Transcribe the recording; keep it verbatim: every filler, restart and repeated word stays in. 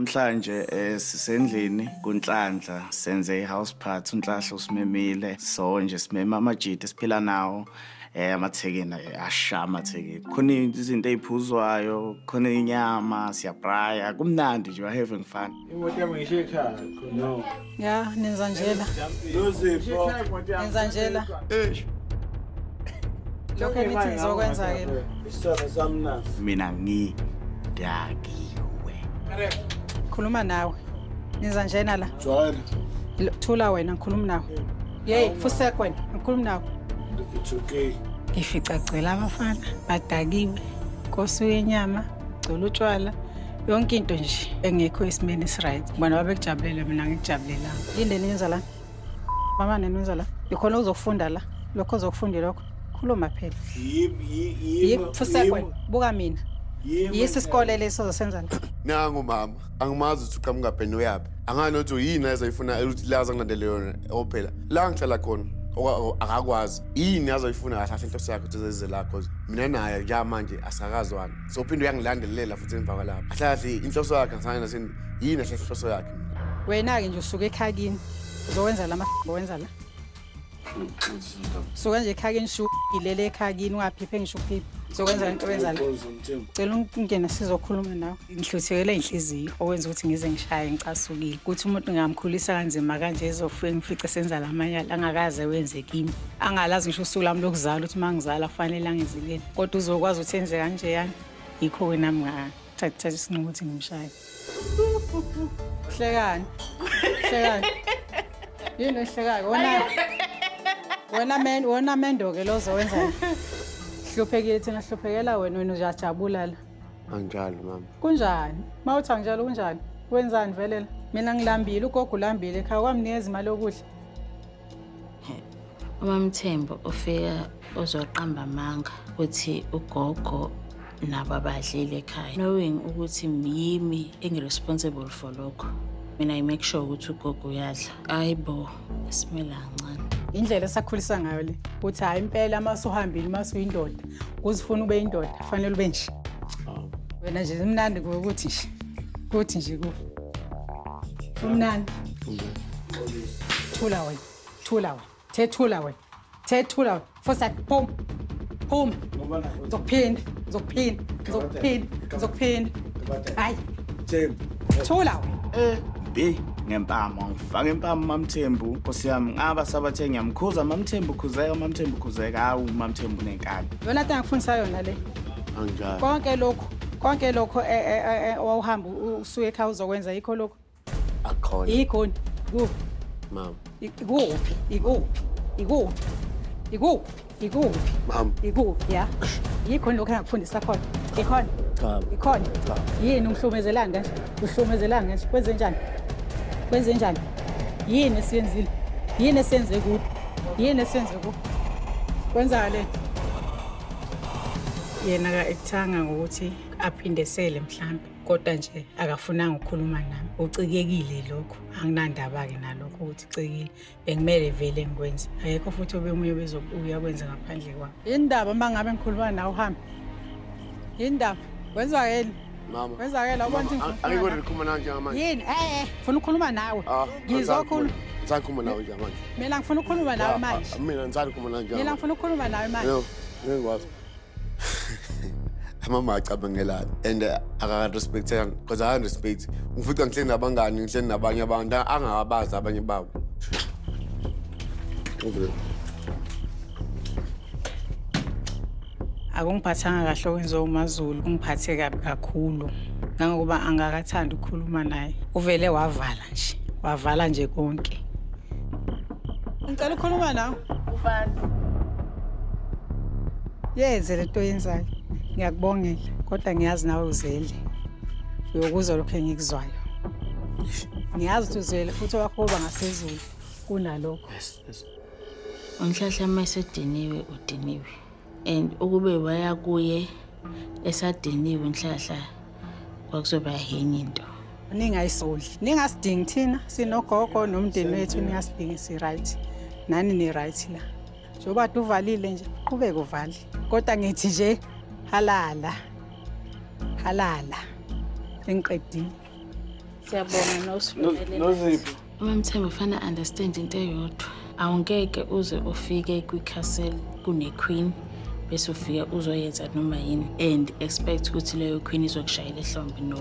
Namhlanje sisendlini kunhlanhla senze ihouse party unhlahla usimemile so nje simema amajita siphila nawo eh amathekeni ashama amathekeni khona izinto eziphuzwayo khona inyama siyabraya kumnandi nje we having fun imoto yami ngishe ekhaya no ya nenzanjela nozipho nenzanjela eh lokho mithi ngizokwenza ke isithobe sami na mina ngi dakiwe khuluma nawe nenzanjena la joyela thula wena ngikhuluma nawe hey fuse kwena ngikhuluma nawe it's okay ifica gcela abafana badakiwe kosuye inyama gcela utshwala yonke into nje engekho isimeni right bona babekujabulela mina ngikujabulela yinde niyenza la mama nenenza la ikhona uzofunda la lokho uzokufunda lokho khuluma phela yipfusekwe buka mina yisi isikole leso zosenza nangu mama angimazi ukuthi uqhamuka phela noyabe anganothi yini ezayifuna ukuthi laza ngandele yona ophela la ngihlala khona akakwazi yini azoyifuna kahle kahle inhloso yakhe tezezela cause mina naye njengamanje asakazwana so phinde uyangilandelela futhi emva kwalapha kahle inhloso yakhe ngisana sini yini kahle inhloso yakhe wena ke nje usuka ekhakini uzokwenza lama wenza la so kanje ekhakini shu ilele ekhakini ungaphiphe ngisho uphiphe uzokwenza into wenza la cela ungena sizokhuluma nawe inhluthekele inhliziyo owenza ukuthi ngize ngishaye ngicasukile ukuthi umuntu ngamkhulisa kanzima kanje ezofika ngifice senza lamanyala angakaze wenze kimi angalazi ngisho usuku lami lokuzala ukuthi mangizala kufanele angizileni kodwa uzokwazi ukuthi enze kanje yani yikho wena ngathatha isinqumo ukuthi ngimshaye hlekani hlekani yini hlekani wena wena men wena mendo ke lozowenza hluphekile thina hluphekela wena wena ujajabula la anjalo mama kunjani mawuthi anjalo kunjani wenzani velela mina ngilambile ugogo ulambile ekhaya kwamnikeza imali yokudla uMamthembu ofika ozoqamba manga uthi ugogo nabo abadlile ekhaya knowing ukuthi mimi engiresponsible for lokho mina I make sure ukuthi ugogo uyadla ayibo simela kancane indlela esakhulisa ngayo le uthi hayi impela amasuhambile masuyindoda uzifuna ube indoda fanele ube nje wena nje simnandi ngokuthi nje kuthi nje ku umnandi thula wena thula wena thethula wena thethula fosa pom pom zokuphinda zokuphinda zokuphinda zokuphinda hayi thula wena be ngempama ngifaka impama uMamthembu Nkosi yami ngaba sabathe ngiyamkhuza uMamthembu khuzeka uMamthembu khuzeka awu uMamthembu nenkani yona ta ngifundisa yona le anjani konke lokho konke lokho owahamba usuke ekhaya uzokwenza yikho lokho akhona yikho ku mama yikho yikho yikho yikho yikho mama yikho ya yikho lokho ngakufundisa khona ikhona ikhona yini umhlumezelana kanje uhlumezelana kanje kwenze njani kwenze njani yini esiyenzile yini esenze kude yini esenze kude kwenza le yena ka ekuthanga ukuthi aphindesele mhlambi kodwa nje akafunanga ukukhuluma nami ucikekile lokho anginandaba ke nalokho ukuthi ucikile bengimele vele ngikwenze ayekho futhi obemuye bezobuya kwenza ngaphandle kwa indaba mangabe ngikhuluma nawe uhambe indaba kwenza yini mama kwenza yini awubantu angikho rekhumana nje manje yini eh eh ufuna ukukhuluma nawe ngizokhuluma ngizokhuluma nawe nje manje mina ngifuna ukukhuluma nawe manje mina ngizokhuluma nawe nje mina ngifuna ukukhuluma nawe manje ngikwazi mama acabangela and akaka respect because I respect ngifuthi ngihleli nabangani ngihleli nabanye abantu angabazi abanye bawo akungiphathanga kahle kwenzo uMazulu ungiphathe kabi kakhulu ngoba angakathanda ukukhuluma naye uvele wavala nje wavala nje konke ngicela ukukhuluma nawe ubantu yeze leto yenzayo ngiyakubongela kodwa ngiyazi nawe uzele uyokuzwa lokho engikuzwayo ngiyazi ukuthi uzele futhi wakho uba ngasezulu kunalokho onhlahla mayisediniwe udiniwe and ukube waya kuye esadiniwe inhlahla kwakuzoba yenye into ningayisoli ningasidingi thina sinogogo nomndeni wethu ningasidingi si-right nani ni-right la njengoba uvalile nje qhubeke uvale kodwa ngithi nje halala halala engiqedile Umamthembu understand into yodwa. Awungeke uze ufike kwikhasela kune queen bese ufika uzoyenza noma yini and expect ukuthi leyo queen izokushayela ehlombe no.